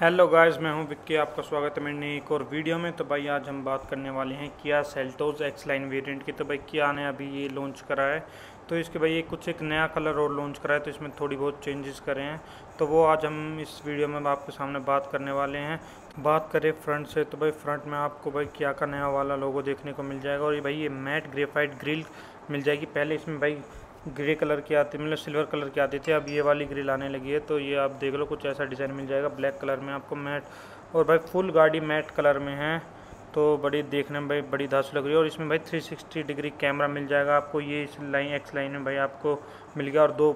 Hello guys, मैं हूं विक्की, आपका स्वागत है मेरी नई एक और वीडियो में। तो भाई आज हम बात करने वाले हैं Kia Seltos x line variant की। तो भाई किया ने अभी ये लॉन्च करा है, तो इसके भाई ये कुछ एक नया कलर और लॉन्च करा है, तो इसमें थोड़ी बहुत चेंजेस करे हैं, तो वो आज हम इस वीडियो में आपके सामने बात करने वाले हैं। बात करें फ्रंट से, तो भाई फ्रंट में आपको भाई किया का नया वाला लोगो देखने को मिल जाएगा, और ये भाई ये मैट ग्रेफाइट ग्रिल मिल जाएगी। पहले इसमें भाई ग्रे कलर की आती, मतलब सिल्वर कलर की आती थी, अब ये वाली ग्रिल आने लगी है, तो ये आप देख लो कुछ ऐसा डिज़ाइन मिल जाएगा ब्लैक कलर में आपको मैट। और भाई फुल गाड़ी मैट कलर में है, तो बड़ी देखने में भाई बड़ी धास लग रही है। और इसमें भाई 360 डिग्री कैमरा मिल जाएगा आपको, ये इस लाइन एक्स लाइन में भाई आपको मिल गया। और दो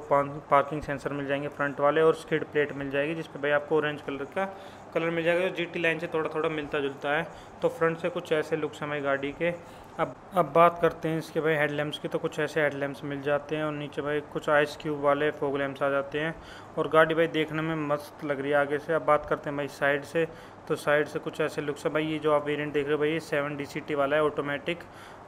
पार्किंग सेंसर मिल जाएंगे फ्रंट वाले, और स्किड प्लेट मिल जाएगी जिस पे भाई आपको ऑरेंज कलर का कलर मिल जाएगा, जो जीटी लाइन से थोड़ा थोड़ा मिलता जुलता है। तो फ्रंट से कुछ ऐसे लुक्स हमारी गाड़ी के। अब बात करते हैं इसके भाई हेडलैम्प्स की, तो कुछ ऐसे हेडलैम्प्स मिल जाते हैं, और नीचे भाई कुछ आइस क्यूब वाले फॉग लैम्प्स आ जाते हैं, और गाड़ी भाई देखने में मस्त लग रही है आगे से। अब बात करते हैं भाई साइड से, तो साइड से कुछ ऐसे लुक्स है भाई। ये जो आप वेरिएंट देख रहे हो भाई ये 7 DCT वाला है, ऑटोमेटिक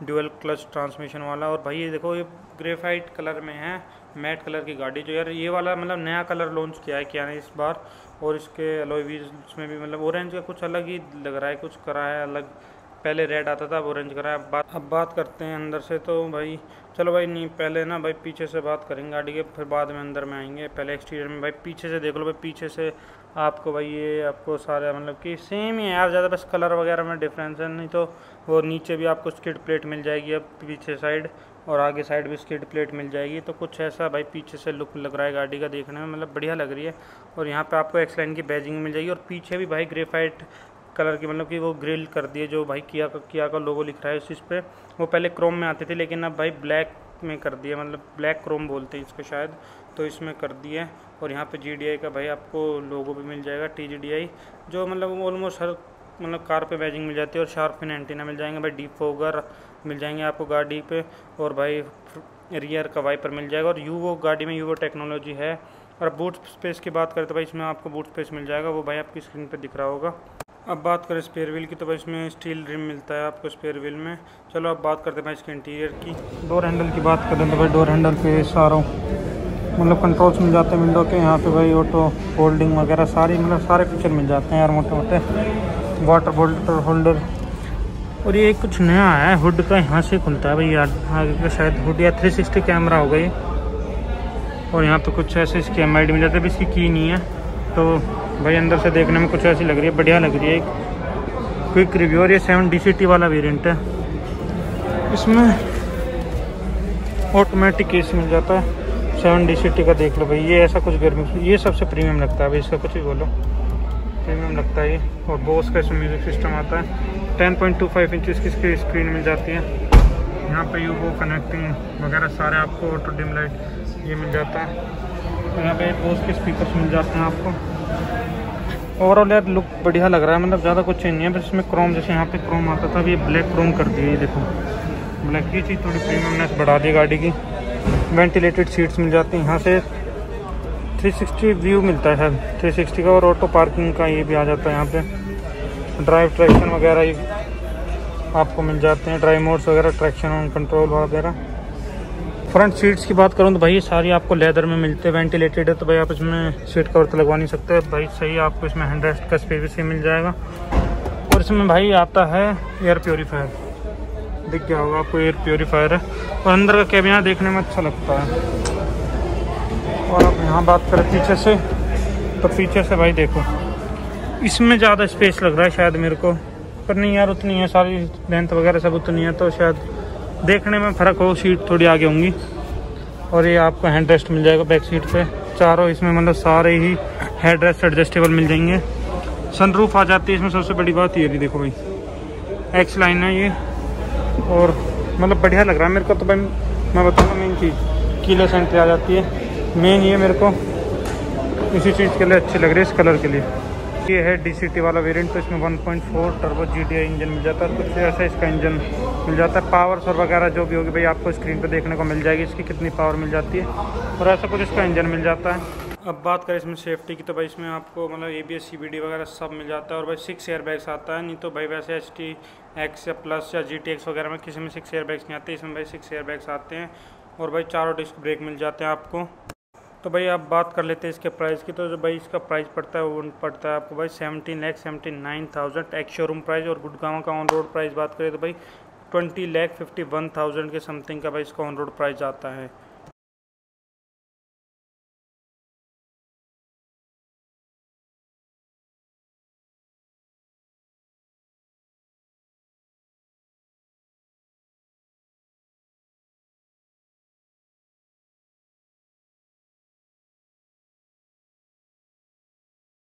ड्यूअल क्लच ट्रांसमिशन वाला। और भाई ये देखो ये ग्रेफाइट कलर में है, मैट कलर की गाड़ी, जो यार ये वाला मतलब नया कलर लॉन्च किया है क्या ने इस बार। और इसके अलॉय व्हील्स में भी मतलब ऑरेंज का कुछ अलग ही लग रहा है, कुछ करा है अलग, पहले रेड आता था अब ऑरेंज करा है। अब बात करते हैं अंदर से, तो भाई चलो भाई नहीं पहले ना भाई पीछे से बात करेंगे गाड़ी के, फिर बाद में अंदर में आएंगे। पहले एक्सटीरियर में भाई पीछे से देख लो भाई, पीछे से आपको भाई ये आपको सारे मतलब कि सेम ही यार, ज़्यादा बस कलर वगैरह में डिफरेंस है, नहीं तो वो नीचे भी आपको स्किड प्लेट मिल जाएगी अब पीछे साइड, और आगे साइड भी स्किड प्लेट मिल जाएगी। तो कुछ ऐसा भाई पीछे से लुक लग रहा है गाड़ी का, देखने में मतलब बढ़िया लग रही है। और यहाँ पे आपको एक्स लाइन की बैजिंग मिल जाएगी, और पीछे भी भाई ग्रेफाइट कलर की मतलब कि वो ग्रिल कर दिए, जो भाई किया का लोगो लिख रहा है इस पे। वो पहले क्रोम में आते थे, लेकिन अब भाई ब्लैक में कर दिए, मतलब ब्लैक क्रोम बोलते हैं इसको शायद, तो इसमें कर दिए। और यहाँ पे GDI का भाई आपको लोगो भी मिल जाएगा, TGDI, जो मतलब ऑलमोस्ट हर मतलब कार पे बैजिंग मिल जाती है। और शार्प फिन एंटीना मिल जाएंगे भाई, डिफोगर मिल जाएंगे आपको गाड़ी पे, और भाई रियर का वाइपर मिल जाएगा। और UVO गाड़ी में UVO टेक्नोलॉजी है। और बूट स्पेस की बात करें तो भाई इसमें आपको बूट स्पेस मिल जाएगा, वो भाई आपकी स्क्रीन पर दिख रहा होगा। अब बात करें स्पेयर व्हील की, तो भाई इसमें स्टील रिम मिलता है आपको स्पेयर व्हील में। चलो अब बात करते हैं भाई इसके इंटीरियर की। डोर हैंडल की बात करें तो भाई डोर हैंडल पे सारों मतलब कंट्रोल्स मिल जाते हैं विंडो के, यहाँ पे भाई ऑटो होल्डिंग वगैरह सारी मतलब सारे फीचर मिल जाते हैं यार मोटे मोटे, वाटर बॉटल होल्डर। और ये कुछ नया है, हुड का यहाँ से खुलता है भाई यार आगे का शायद हुड, या 360 कैमरा हो गई। और यहाँ पर कुछ ऐसे इसकी MID मिल जाती है, इसकी की नहीं है, तो भाई अंदर से देखने में कुछ ऐसी लग रही है, बढ़िया लग रही है। क्विक रिव्यू, और ये 7 DCT वाला वेरिएंट है, इसमें ऑटोमेटिक एसी मिल जाता है। 7 DCT का देख लो भाई, ये ऐसा कुछ गर्मी, ये सबसे प्रीमियम लगता है भाई, इसका कुछ भी बोलो प्रीमियम लगता है ये। और बोस का इसमें म्यूजिक सिस्टम आता है, 10.25 इंच की स्क्रीन मिल जाती है। यहाँ पर UVO कनेक्टिंग वगैरह सारे आपको, ऑटो डिम लाइट ये मिल जाता है। और यहाँ पर बोस के स्पीकर्स मिल जाते हैं आपको। ओवरऑल यार लुक बढ़िया लग रहा है, मतलब ज़्यादा कुछ चेंज नहीं है। फिर इसमें क्रोम, जैसे यहाँ पे क्रोम आता था, अभी ब्लैक क्रोम कर दिया, ये देखो ब्लैक की चीज़ थोड़ी प्रीमियमनेस बढ़ा दी गाड़ी की। वेंटिलेटेड सीट्स मिल जाती हैं, यहाँ से 360 व्यू मिलता है 360 का, और ऑटो पार्किंग का ये भी आ जाता है। यहाँ पे ड्राइव ट्रैक्शन वगैरह ये आपको मिल जाते हैं, ड्राइव मोड्स वगैरह, ट्रैक्शन ऑन कंट्रोल वगैरह। फ्रंट सीट्स की बात करूँ तो भाई सारी आपको लेदर में मिलते हैं, वेंटिलेटेड है, तो भाई आप इसमें सीट कवर तो लगवा नहीं सकते भाई, सही आपको इसमें हैंडरेस्ट का स्पेस भी सही मिल जाएगा। और इसमें भाई आता है एयर प्योरीफायर, दिख गया होगा आपको एयर प्योरीफायर है। और अंदर का कैबिन देखने में अच्छा लगता है। और आप यहाँ बात करें पीछे से, तो पीछे से भाई देखो इसमें ज़्यादा स्पेस लग रहा है शायद मेरे को, पर नहीं यार उतनी है, सारी लेंथ वगैरह सब उतनी है, तो शायद देखने में फ़र्क हो, सीट थोड़ी आगे होंगी। और ये आपको हैंड रेस्ट मिल जाएगा बैक सीट पे, चारों इसमें मतलब सारे ही हैंड रेस्ट एडजस्टेबल मिल जाएंगे। सनरूफ आ जाती है इसमें, सबसे बड़ी बात ये भी देखो भाई एक्स लाइन है ये, और मतलब बढ़िया लग रहा है मेरे को। तो भाई मैं बताऊँगा मेन चीज़ कीलेस एंट्री आ जाती है, मेन ये मेरे को इसी चीज़ के लिए अच्छी लग रही है, इस कलर के लिए। ये है DCT वाला वेरिएंट, तो इसमें 1.4 टर्बो GDI इंजन मिल जाता है, कुछ ऐसा इसका इंजन मिल जाता है। पावर्स और वगैरह जो भी होगी भाई आपको स्क्रीन पे देखने को मिल जाएगी, इसकी कितनी पावर मिल जाती है, और ऐसा कुछ इसका इंजन मिल जाता है। अब बात करें इसमें सेफ्टी की, तो भाई इसमें आपको मतलब ABS CBD वगैरह सब मिल जाता है, और भाई 6 एयरबैग्स आता है, नहीं तो भाई वैसे HTX प्लस या GTX वगैरह में किसी में 6 एयरबैग्स नहीं आते, इसमें भाई 6 एयरबैग्स आते हैं। और भाई चारों डिस्क ब्रेक मिल जाते हैं आपको। तो भाई आप बात कर लेते हैं इसके प्राइस की। तो जो भाई इसका प्राइस पड़ता है वो पड़ता है आपको भाई 17,79,000 एक्स शोरूम प्राइस, और गुड़गांव का ऑन रोड प्राइस बात करें तो भाई 20,51,000 के समथिंग का भाई इसका ऑन रोड प्राइस आता है।